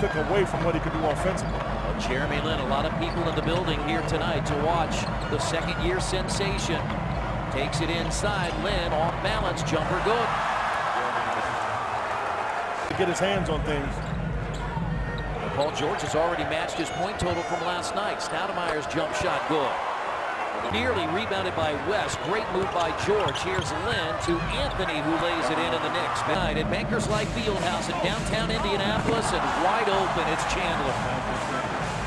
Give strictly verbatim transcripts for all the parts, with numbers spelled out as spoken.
took away from what he could do offensively. Well, Jeremy Lin, a lot of people in the building here tonight to watch the second-year sensation. Takes it inside. Lin off balance. Jumper good. To get his hands on things. Paul George has already matched his point total from last night. Stoudemire's jump shot good. Nearly rebounded by West. Great move by George. Here's Lin to Anthony, who lays it into the Knicks. Tonight at Bankers Life Fieldhouse in downtown Indianapolis, and wide open, it's Chandler.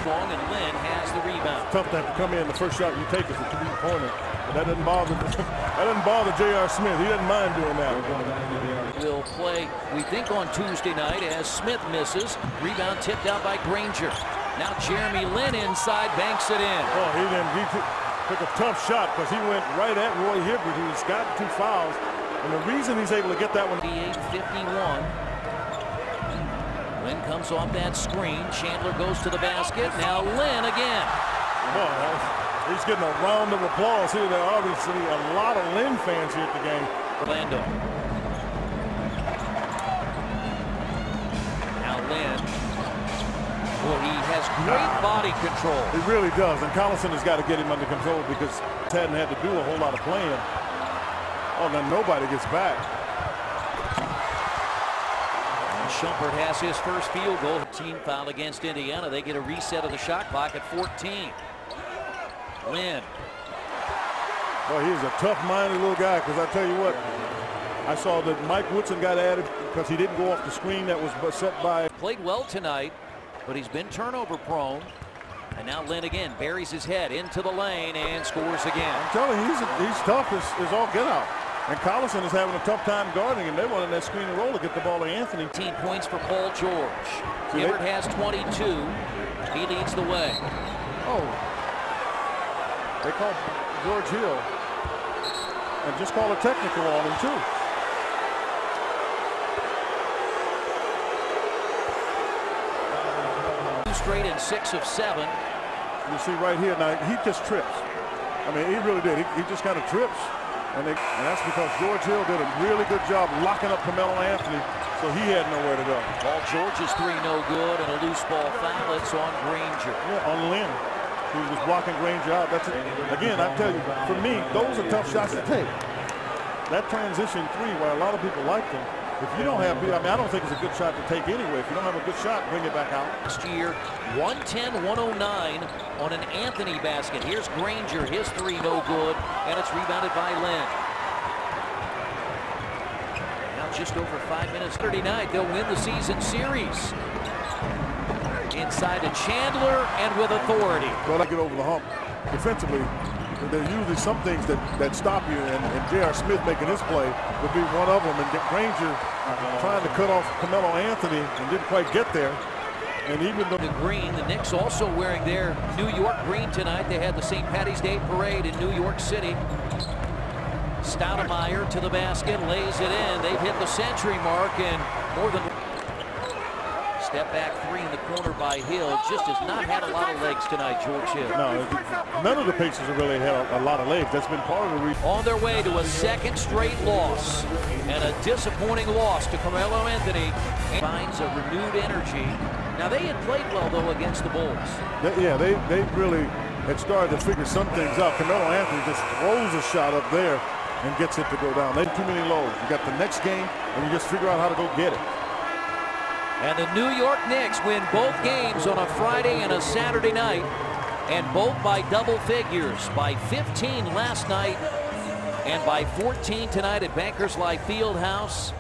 Long, and Lin has the rebound. Tough to have to come in. The first shot you take is a three pointer, but that doesn't bother. That doesn't bother J R Smith. He doesn't mind doing that. Will play, we think, on Tuesday night as Smith misses. Rebound tipped out by Granger. Now Jeremy Lin inside, banks it in. Oh, he didn't. He took a tough shot because he went right at Roy Hibbert, who's got two fouls, and the reason he's able to get that one. fifty-eight fifty-one. Lin comes off that screen. Chandler goes to the basket. Now Lin again. Well, he's getting a round of applause here. There are obviously a lot of Lin fans here at the game. Orlando. Now Lin. Well, he has great body control. He really does, and Collison has got to get him under control because he hadn't had to do a whole lot of playing. Oh, then nobody gets back. And Shumpert has his first field goal. Team foul against Indiana. They get a reset of the shot clock at fourteen. Lin. Well, he's a tough-minded little guy, because I tell you what, I saw that Mike Woodson got added because he didn't go off the screen that was set by. Played well tonight, but he's been turnover prone. And now Lin again buries his head into the lane and scores again. I'm telling you, he's, he's tough as, as all get out. And Collison is having a tough time guarding, and they wanted that screen and roll to get the ball to Anthony. eighteen points for Paul George. Hibbert has twenty-two. He leads the way. Oh. They call George Hill. And just call a technical on him, too. Straight and six of seven. You see right here now, he just trips. I mean, he really did. He, he just kind of trips, and, they, and that's because George Hill did a really good job locking up Carmelo Anthony, so he had nowhere to go. Paul George's three no good, and a loose ball foul. It's on Granger. Yeah, on Lin, who was blocking Granger out. That's it. Again, I tell you, for me, those are tough shots to take. That transition three, where a lot of people like them. If you don't have, I mean, I don't think it's a good shot to take anyway. If you don't have a good shot, bring it back out. Last year, one ten one oh nine on an Anthony basket. Here's Granger, his three no good, and it's rebounded by Lin. Now just over five minutes, thirty-nine, they'll win the season series. Inside to Chandler, and with authority. Well, I get over the hump defensively. There's usually some things that, that stop you, and, and J R Smith making his play would be one of them. And Granger trying to cut off Carmelo Anthony and didn't quite get there. And even though the green, the Knicks also wearing their New York green tonight. They had the Saint Patty's Day parade in New York City. Stoudemire to the basket, lays it in. They've hit the century mark, and more than step back three in the corner by Hill. Just has not had a lot of legs tonight, George Hill. No, none of the Pacers have really had a, a lot of legs. That's been part of the reason. On their way to a second straight loss, and a disappointing loss to Carmelo Anthony. Finds a renewed energy. Now, they had played well, though, against the Bulls. They, yeah, they, they really had started to figure some things out. Carmelo Anthony just throws a shot up there and gets it to go down. They had too many lows. You got the next game, and you just figure out how to go get it. And the New York Knicks win both games on a Friday and a Saturday night, and both by double figures, by fifteen last night and by fourteen tonight at Bankers Life Fieldhouse.